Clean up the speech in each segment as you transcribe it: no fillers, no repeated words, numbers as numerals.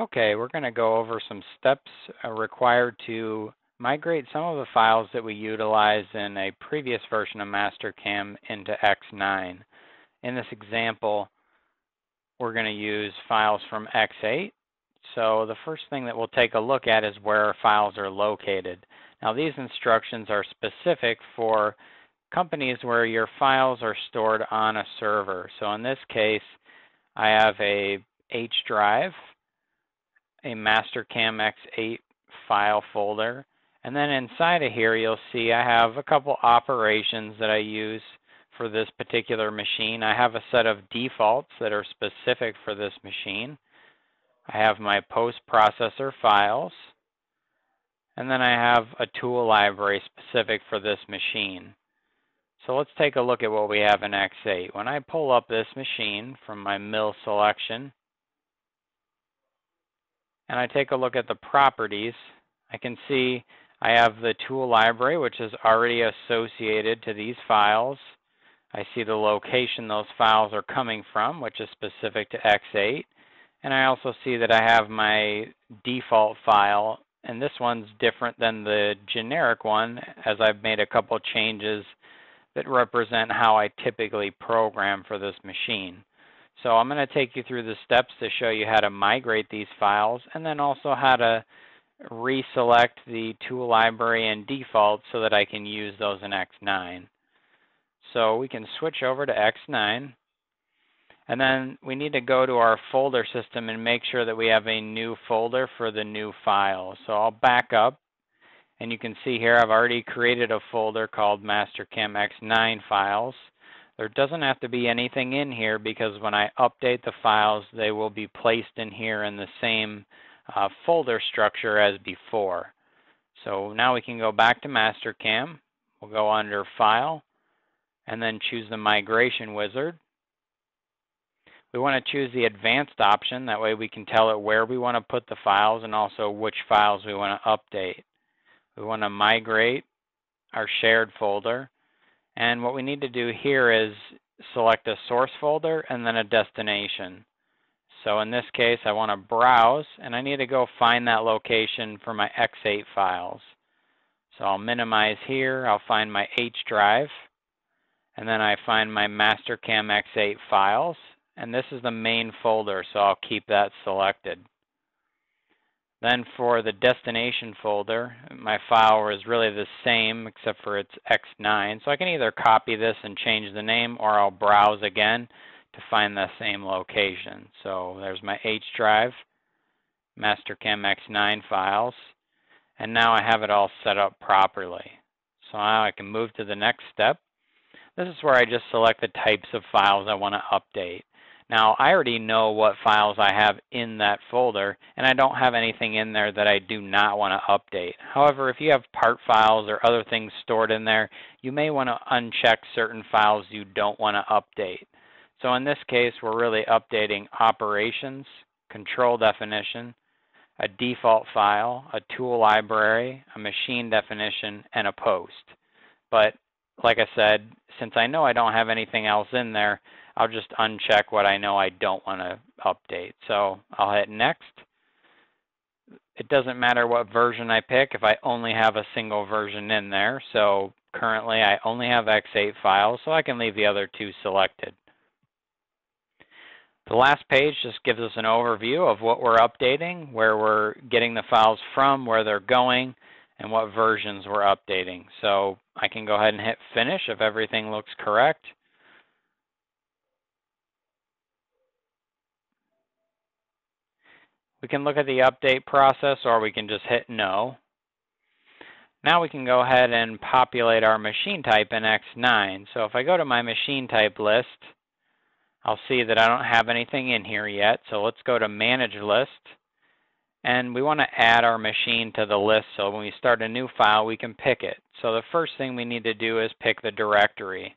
Okay, we're going to go over some steps required to migrate some of the files that we utilized in a previous version of Mastercam into X9. In this example, we're going to use files from X8. So the first thing that we'll take a look at is where files are located. Now, these instructions are specific for companies where your files are stored on a server. So in this case, I have a H drive, a Mastercam X8 file folder, and then inside of here you'll see I have a couple operations that I use for this particular machine. I have a set of defaults that are specific for this machine. I have my post processor files, and then I have a tool library specific for this machine. So let's take a look at what we have in X8. When I pull up this machine from my mill selection and I take a look at the properties, I can see I have the tool library, which is already associated to these files. I see the location those files are coming from, which is specific to X8. And I also see that I have my default file, and this one's different than the generic one, as I've made a couple changes that represent how I typically program for this machine. So I'm going to take you through the steps to show you how to migrate these files, and then also how to reselect the tool library and default so that I can use those in X9. So we can switch over to X9, and then we need to go to our folder system and make sure that we have a new folder for the new file. So I'll back up, and you can see here I've already created a folder called Mastercam X9 files. There doesn't have to be anything in here because when I update the files, they will be placed in here in the same folder structure as before. So now we can go back to Mastercam. We'll go under File and then choose the Migration Wizard. We want to choose the Advanced option. That way we can tell it where we want to put the files and also which files we want to update. We want to migrate our shared folder. And what we need to do here is select a source folder and then a destination. So in this case, I want to browse, and I need to go find that location for my X8 files. So I'll minimize here. I'll find my H drive, and then I find my Mastercam X8 files. And this is the main folder, so I'll keep that selected. Then for the destination folder, my file is really the same except for it's X9. So I can either copy this and change the name, or I'll browse again to find the same location. So there's my H drive, Mastercam X9 files, and now I have it all set up properly. So now I can move to the next step. This is where I just select the types of files I want to update. Now, I already know what files I have in that folder, and I don't have anything in there that I do not want to update. However, if you have part files or other things stored in there, you may want to uncheck certain files you don't want to update. So in this case, we're really updating operations, control definition, a default file, a tool library, a machine definition, and a post. But like I said, since I know I don't have anything else in there, I'll just uncheck what I know I don't want to update. So I'll hit next. It doesn't matter what version I pick if I only have a single version in there. So currently I only have X8 files, so I can leave the other two selected. The last page just gives us an overview of what we're updating, where we're getting the files from, where they're going, and what versions we're updating. So I can go ahead and hit finish if everything looks correct. We can look at the update process, or we can just hit no. Now we can go ahead and populate our machine type in X9. So if I go to my machine type list, I'll see that I don't have anything in here yet. So let's go to Manage List. And we want to add our machine to the list, so when we start a new file, we can pick it. So the first thing we need to do is pick the directory.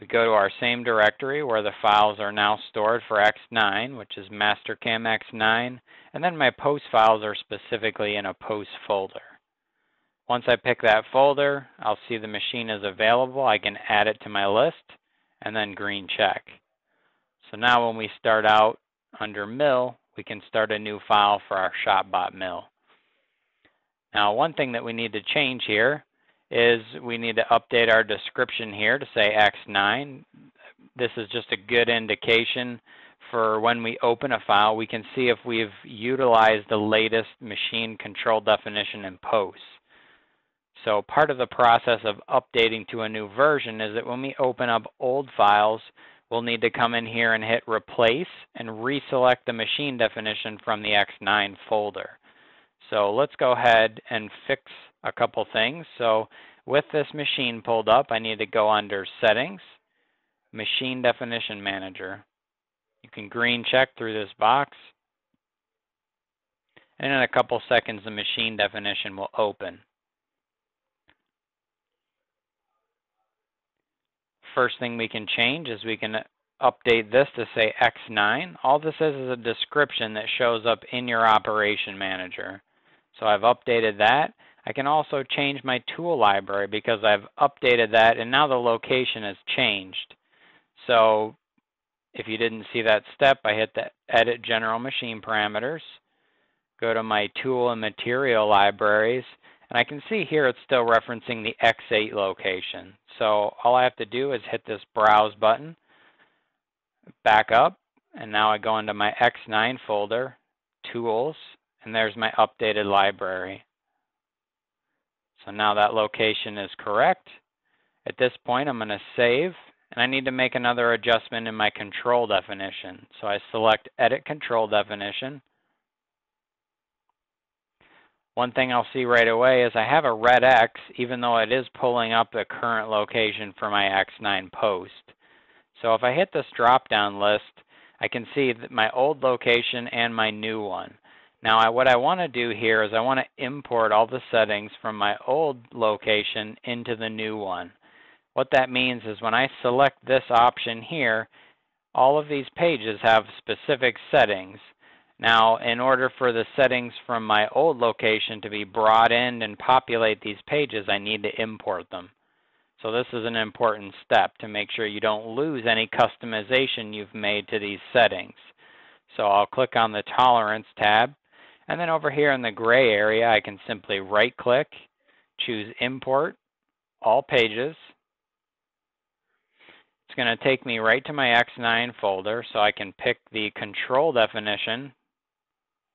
We go to our same directory where the files are now stored for X9, which is Mastercam X9, and then my post files are specifically in a post folder. Once I pick that folder, I'll see the machine is available. I can add it to my list, and then green check. So now when we start out under mill, we can start a new file for our ShopBot mill. Now, one thing that we need to change here is we need to update our description here to say X9. This is just a good indication for when we open a file, we can see if we've utilized the latest machine control definition in post. So part of the process of updating to a new version is that when we open up old files, we'll need to come in here and hit replace and reselect the machine definition from the X9 folder. So let's go ahead and fix a couple things. So with this machine pulled up, I need to go under settings, machine definition manager. You can green check through this box. And in a couple seconds, the machine definition will open. First thing we can change is we can update this to say X9. All this is a description that shows up in your operation manager. So I've updated that. I can also change my tool library because I've updated that and now the location has changed. So if you didn't see that step, I hit the edit general machine parameters, go to my tool and material libraries, and I can see here it's still referencing the X8 location. So all I have to do is hit this browse button, back up, and now I go into my X9 folder, tools, and there's my updated library. So now that location is correct. At this point, I'm going to save, and I need to make another adjustment in my control definition. So I select Edit Control Definition. One thing I'll see right away is I have a red X, even though it is pulling up the current location for my X9 post. So if I hit this drop-down list, I can see that my old location and my new one. Now, what I want to do here is I want to import all the settings from my old location into the new one. What that means is when I select this option here, all of these pages have specific settings. Now, in order for the settings from my old location to be brought in and populate these pages, I need to import them. So this is an important step to make sure you don't lose any customization you've made to these settings. So I'll click on the Tolerance tab. And then over here in the gray area, I can simply right-click, choose Import, All Pages. It's going to take me right to my X9 folder, so I can pick the control definition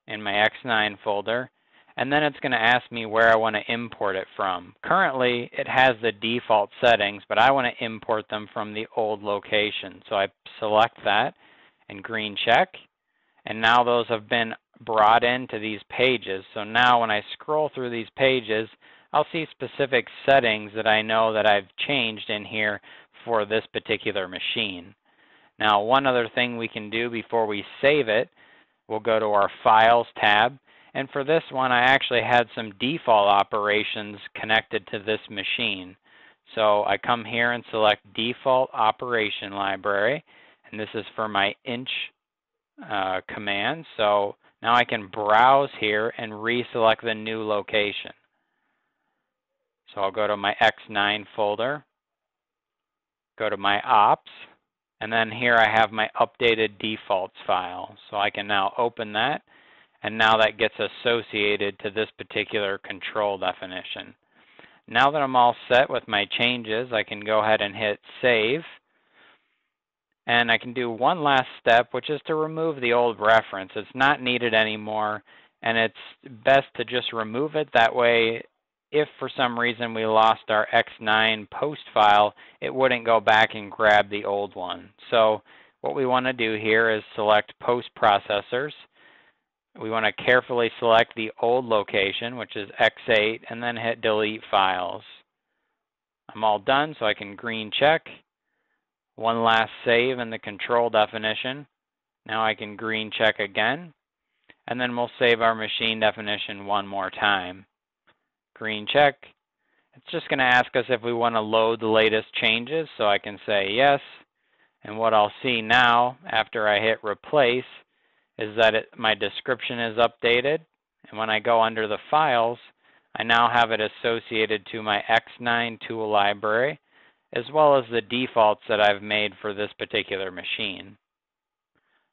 in my X9 folder, and then it's going to ask me where I want to import it from. Currently, it has the default settings, but I want to import them from the old location. So I select that and green check, and now those have been brought into these pages. So now when I scroll through these pages, I'll see specific settings that I know that I've changed in here for this particular machine. Now, one other thing we can do before we save it, we'll go to our Files tab. And for this one, I actually had some default operations connected to this machine. So I come here and select Default Operation Library, and this is for my inch command. So now I can browse here and reselect the new location. So I'll go to my X9 folder, go to my ops, and then here I have my updated defaults file. So I can now open that, and now that gets associated to this particular control definition. Now that I'm all set with my changes, I can go ahead and hit save. And I can do one last step, which is to remove the old reference. It's not needed anymore, and it's best to just remove it. That way, if for some reason we lost our X9 post file, it wouldn't go back and grab the old one. So what we want to do here is select Post Processors. We want to carefully select the old location, which is X8, and then hit Delete Files. I'm all done, so I can green check. One last save in the control definition. Now I can green check again, and then we'll save our machine definition one more time. Green check. It's just going to ask us if we want to load the latest changes, so I can say yes. And what I'll see now after I hit replace is that my description is updated, and when I go under the files, I now have it associated to my X9 tool library, as well as the defaults that I've made for this particular machine.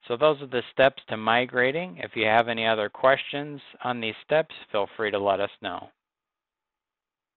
So those are the steps to migrating. If you have any other questions on these steps, feel free to let us know.